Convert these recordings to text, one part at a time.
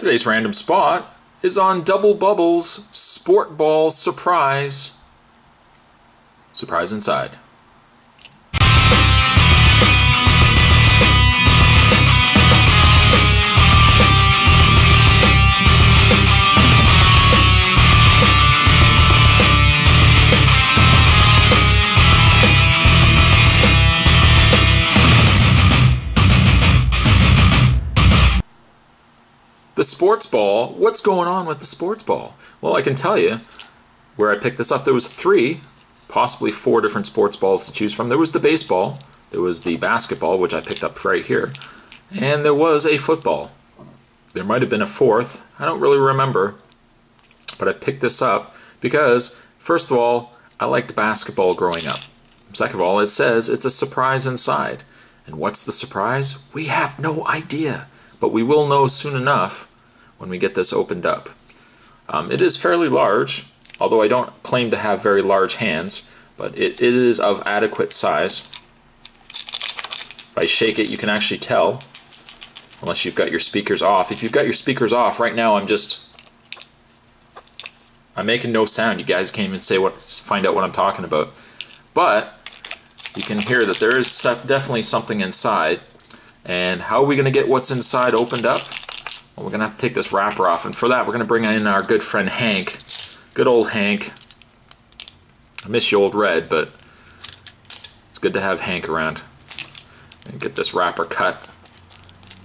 Today's random spot is on Dubble Bubble's Sport Ball Surprise. Surprise inside. The sports ball, what's going on with the sports ball? Well, I can tell you where I picked this up. There was 3, possibly 4 different sports balls to choose from. There was the baseball, there was the basketball, which I picked up right here, and there was a football. There might have been a 4th, I don't really remember, but I picked this up because, first of all, I liked basketball growing up. Second of all, it says it's a surprise inside. And what's the surprise? We have no idea, but we will know soon enough when we get this opened up. It is fairly large, although I don't claim to have very large hands, but it is of adequate size. If I shake it, you can actually tell, unless you've got your speakers off. If you've got your speakers off, right now I'm making no sound. You guys can't even find out what I'm talking about. But you can hear that there is definitely something inside. And how are we gonna get what's inside opened up? Well, we're going to have to take this wrapper off, and for that we're going to bring in our good friend Hank. Good old Hank. I miss you, old Red, but it's good to have Hank around. And get this wrapper cut.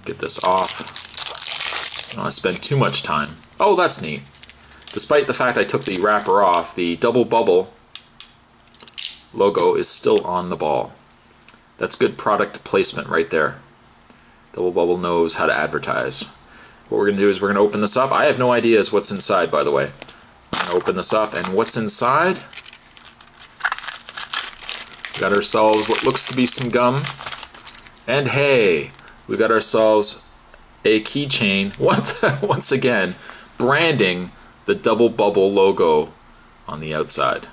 Get this off. I don't want to spend too much time. Oh, that's neat. Despite the fact I took the wrapper off, the Dubble Bubble logo is still on the ball. That's good product placement right there. Dubble Bubble knows how to advertise. What we're going to do is we're going to open this up. I have no idea what's inside, by the way. I'm going to open this up, and what's inside? We got ourselves what looks to be some gum. And hey, we got ourselves a keychain. Once again, branding the Dubble Bubble logo on the outside.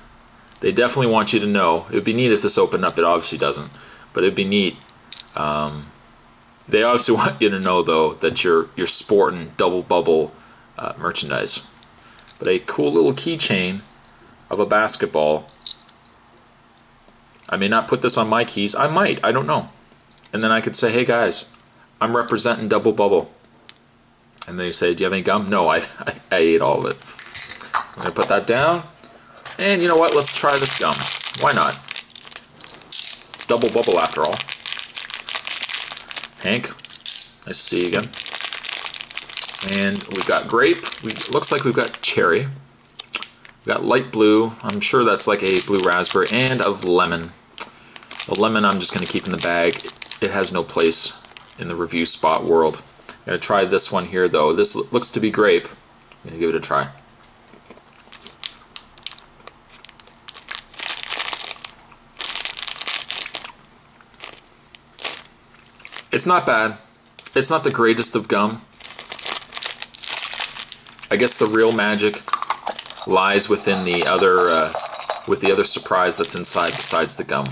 They definitely want you to know. It would be neat if this opened up. It obviously doesn't, but it would be neat. They obviously want you to know, though, that you're sporting Dubble Bubble merchandise. But a cool little keychain of a basketball. I may not put this on my keys. I might. I don't know. And then I could say, hey, guys, I'm representing Dubble Bubble. And they say, do you have any gum? No, I ate all of it. I'm going to put that down. And you know what? Let's try this gum. Why not? It's Dubble Bubble, after all. Hank, nice to see you again. And we've got grape. Looks like we've got cherry. We've got light blue. I'm sure that's like a blue raspberry, and of lemon. The lemon I'm just going to keep in the bag. It has no place in the review spot world. I'm going to try this one here, though. This looks to be grape. I'm going to give it a try. It's not bad. It's not the greatest of gum. I guess the real magic lies within the other, with the other surprise that's inside besides the gum.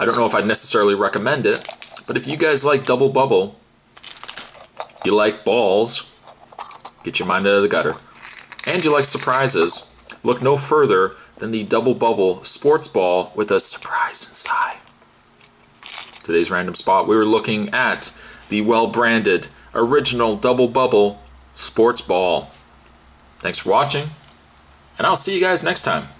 I don't know if I'd necessarily recommend it, but if you guys like Dubble Bubble, you like balls, get your mind out of the gutter, and you like surprises, look no further than the Dubble Bubble sports ball with a surprise inside. Today's random spot, we were looking at the well-branded original Dubble Bubble sports ball. Thanks for watching, and I'll see you guys next time.